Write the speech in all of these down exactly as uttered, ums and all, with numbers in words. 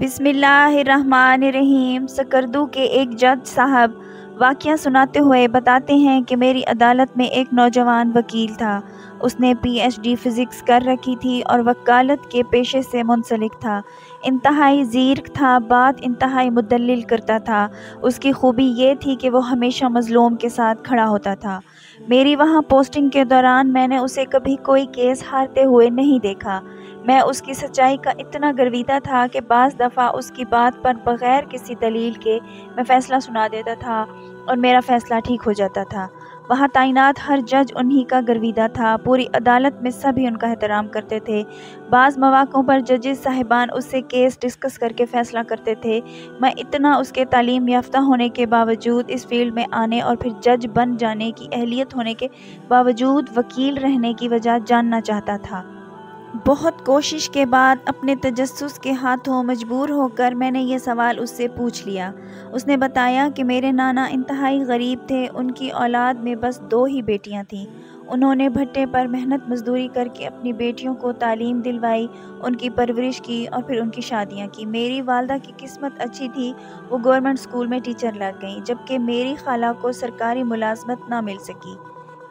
बिस्मिल्लाहिर्रहमानिर्रहीम। सकरदू के एक जज साहब वाक़या सुनाते हुए बताते हैं कि मेरी अदालत में एक नौजवान वकील था। उसने पीएचडी फ़िज़िक्स कर रखी थी और वकालत के पेशे से मुंसलिक था। इंतहाई ज़ीर्क था, बात इंतहाई मुदल्लिल करता था। उसकी खूबी ये थी कि वो हमेशा मज़लूम के साथ खड़ा होता था। मेरी वहाँ पोस्टिंग के दौरान मैंने उसे कभी कोई केस हारते हुए नहीं देखा। मैं उसकी सच्चाई का इतना गर्विता था कि बाज़ दफ़ा उसकी बात पर बग़ैर किसी दलील के मैं फ़ैसला सुना देता था और मेरा फ़ैसला ठीक हो जाता था। वहाँ तैनात हर जज उन्हीं का गर्विदा था। पूरी अदालत में सभी उनका एहतराम करते थे। बाज़ मौक़ों पर जजेस साहिबान उससे केस डिस्कस करके फ़ैसला करते थे। मैं इतना उसके तालीम याफ़्ता होने के बावजूद, इस फील्ड में आने और फिर जज बन जाने की अहलियत होने के बावजूद वकील रहने की वजह जानना चाहता था। बहुत कोशिश के बाद अपने तजस्सुस के हाथों मजबूर होकर मैंने ये सवाल उससे पूछ लिया। उसने बताया कि मेरे नाना इंतहाई गरीब थे। उनकी औलाद में बस दो ही बेटियां थीं। उन्होंने भट्टे पर मेहनत मजदूरी करके अपनी बेटियों को तालीम दिलवाई, उनकी परवरिश की और फिर उनकी शादियां की। मेरी वालदा की किस्मत अच्छी थी, वो गवर्नमेंट स्कूल में टीचर लग गई, जबकि मेरी खाला को सरकारी मुलाजमत ना मिल सकी।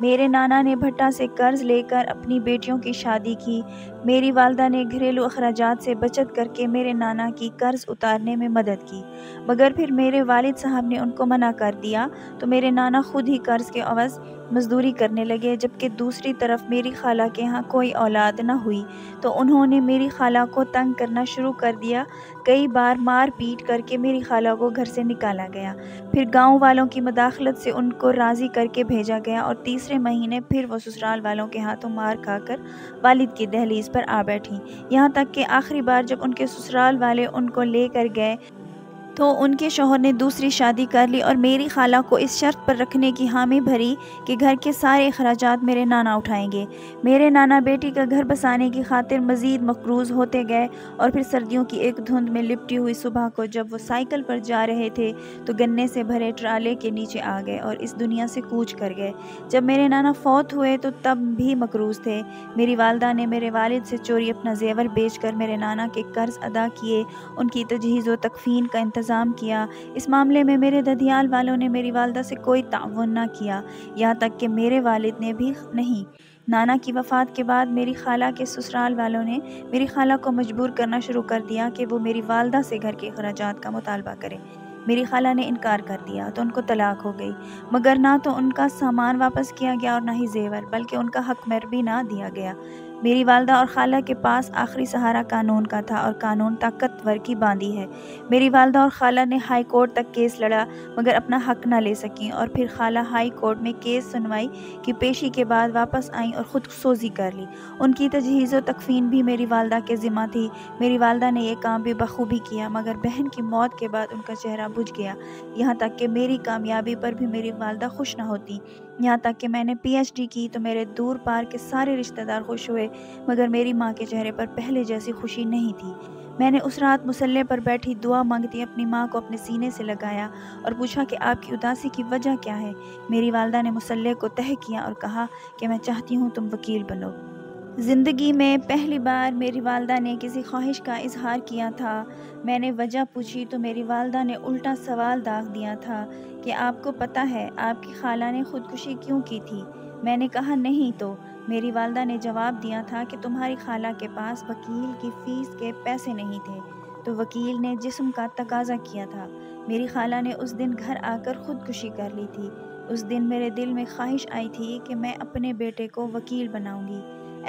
मेरे नाना ने भट्टा से कर्ज लेकर अपनी बेटियों की शादी की। मेरी वालदा ने घरेलू अखराजात से बचत करके मेरे नाना की कर्ज उतारने में मदद की, मगर फिर मेरे वालिद साहब ने उनको मना कर दिया, तो मेरे नाना खुद ही कर्ज के अवज़ मजदूरी करने लगे। जबकि दूसरी तरफ मेरी खाला के यहाँ कोई औलाद ना हुई, तो उन्होंने मेरी खाला को तंग करना शुरू कर दिया। कई बार मार पीट करके मेरी खाला को घर से निकाला गया। फिर गांव वालों की मदाखलत से उनको राज़ी करके भेजा गया और तीसरे महीने फिर वो ससुराल वालों के हाथों मार खाकर वालिद की दहलीज़ पर आ बैठी। यहाँ तक कि आखिरी बार जब उनके ससुराल वाले उनको ले कर गए तो उनके शौहर ने दूसरी शादी कर ली और मेरी खाला को इस शर्त पर रखने की हामी भरी कि घर के सारे अखराजात मेरे नाना उठाएंगे। मेरे नाना बेटी का घर बसाने की खातिर मज़ीद मकरूज़ होते गए और फिर सर्दियों की एक धुंध में लिपटी हुई सुबह को जब वो साइकिल पर जा रहे थे तो गन्ने से भरे ट्राले के नीचे आ गए और इस दुनिया से कूच कर गए। जब मेरे नाना फौत हुए तो तब भी मकरूज़ थे। मेरी वालदा ने मेरे वालिद से चोरी अपना जेवर बेच कर मेरे नाना के कर्ज़ अदा किए, उनकी तजहीज़ व तकफ़ीन का इंतज़ाम किया। इस मामले में मेरे ददियाल वालों ने मेरी वालदा से कोई ताउन ना किया, यहाँ तक कि मेरे वालिद ने भी नहीं। नाना की वफ़ात के बाद मेरी खाला के ससुराल वालों ने मेरी खाला को मजबूर करना शुरू कर दिया कि वो मेरी वालदा से घर के अखराजात का मुतालबा करे। मेरी खाला ने इनकार कर दिया तो उनको तलाक हो गई, मगर ना तो उनका सामान वापस किया गया और ना ही जेवर, बल्कि उनका हक मर भी ना दिया गया। मेरी वालदा और खाला के पास आखिरी सहारा कानून का था और कानून ताकतवर की बांधी है। मेरी वालदा और खाला ने हाई कोर्ट तक केस लड़ा, मगर अपना हक ना ले सकीं और फिर खाला हाई कोर्ट में केस सुनवाई की पेशी के बाद वापस आईं और ख़ुद सोजी कर ली। उनकी तजहीज़ व तकफ़ीन भी मेरी वालदा के ज़िम्मा थी। मेरी वालदा ने यह काम भी बखूबी किया, मगर बहन की मौत के बाद उनका चेहरा बुझ गया। यहाँ तक कि मेरी कामयाबी पर भी मेरी वालदा खुश ना होती। यहाँ तक कि मैंने पीएचडी की तो मेरे दूर पार के सारे रिश्तेदार खुश हुए, मगर मेरी माँ के चेहरे पर पहले जैसी खुशी नहीं थी। मैंने उस रात मुसल्ले पर बैठी दुआ मांगती अपनी माँ को अपने सीने से लगाया और पूछा कि आपकी उदासी की वजह क्या है। मेरी वालदा ने मुसल्ले को तह किया और कहा कि मैं चाहती हूँ तुम वकील बनो। ज़िंदगी में पहली बार मेरी वालदा ने किसी ख्वाहिश का इजहार किया था। मैंने वजह पूछी तो मेरी वालदा ने उल्टा सवाल दाग दिया था कि आपको पता है आपकी खाला ने ख़ुदकुशी क्यों की थी। मैंने कहा नहीं तो। मेरी वालदा ने जवाब दिया था कि तुम्हारी खाला के पास वकील की फ़ीस के पैसे नहीं थे, तो वकील ने जिस्म का तकाजा किया था। मेरी खाला ने उस दिन घर आकर ख़ुदकुशी कर ली थी। उस दिन मेरे दिल में ख्वाहिश आई थी कि मैं अपने बेटे को वकील बनाऊँगी,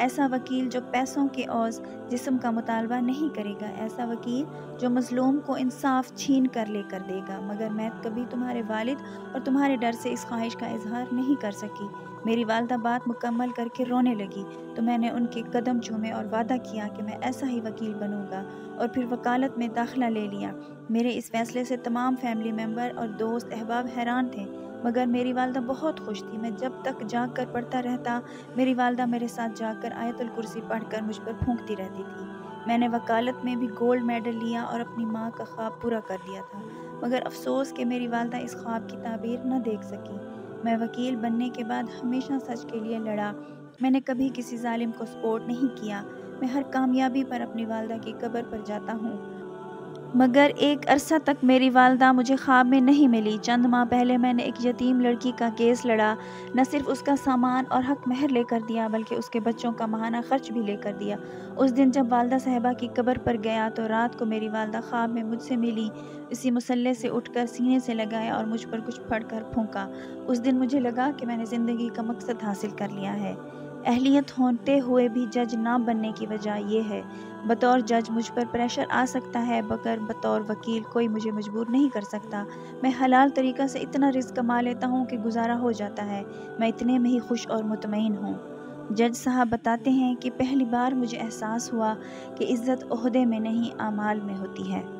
ऐसा वकील जो पैसों के औज़ जिस्म का मुतालबा नहीं करेगा, ऐसा वकील जो मज़लूम को इंसाफ छीन कर लेकर देगा। मगर मैं कभी तुम्हारे वालिद और तुम्हारे डर से इस ख्वाहिश का इजहार नहीं कर सकी। मेरी वालदा बात मुकम्मल करके रोने लगी तो मैंने उनके कदम चूमे और वादा किया कि मैं ऐसा ही वकील बनूंगा और फिर वकालत में दाखिला ले लिया। मेरे इस फैसले से तमाम फैमिली मेम्बर और दोस्त अहबाब हैरान थे, मगर मेरी वालदा बहुत खुश थी। मैं जब तक जाग कर पढ़ता रहता, मेरी वालदा मेरे साथ जाकर आयतुल कुर्सी पढ़कर मुझ पर फूंकती रहती थी। मैंने वकालत में भी गोल्ड मेडल लिया और अपनी माँ का ख्वाब पूरा कर दिया था, मगर अफसोस कि मेरी वालदा इस ख्वाब की ताबीर न देख सकी। मैं वकील बनने के बाद हमेशा सच के लिए लड़ा। मैंने कभी किसी जालिम को सपोर्ट नहीं किया। मैं हर कामयाबी पर अपनी वालदा की कब्र पर जाता हूँ मगर एक अरसा तक मेरी वालदा मुझे ख्वाब में नहीं मिली। चंद माह पहले मैंने एक यतीम लड़की का केस लड़ा, न सिर्फ उसका सामान और हक महर लेकर दिया बल्कि उसके बच्चों का माहाना खर्च भी लेकर दिया। उस दिन जब वालदा साहिबा की कब्र पर गया तो रात को मेरी वालदा ख्वाब में मुझसे मिली। इसी मुसल्ले से उठकर सीने से लगाया और मुझ पर कुछ फट कर फूंका। उस दिन मुझे लगा कि मैंने ज़िंदगी का मकसद हासिल कर लिया है। अहलियत होते हुए भी जज ना बनने की वजह यह है, बतौर जज मुझ पर प्रेशर आ सकता है मगर बतौर वकील कोई मुझे मजबूर नहीं कर सकता। मैं हलाल तरीक़ा से इतना रिस्क कमा लेता हूँ कि गुजारा हो जाता है। मैं इतने में ही खुश और मुतमईन हूँ। जज साहब बताते हैं कि पहली बार मुझे एहसास हुआ कि इज़्ज़त ओहदे में नहीं आमाल में होती है।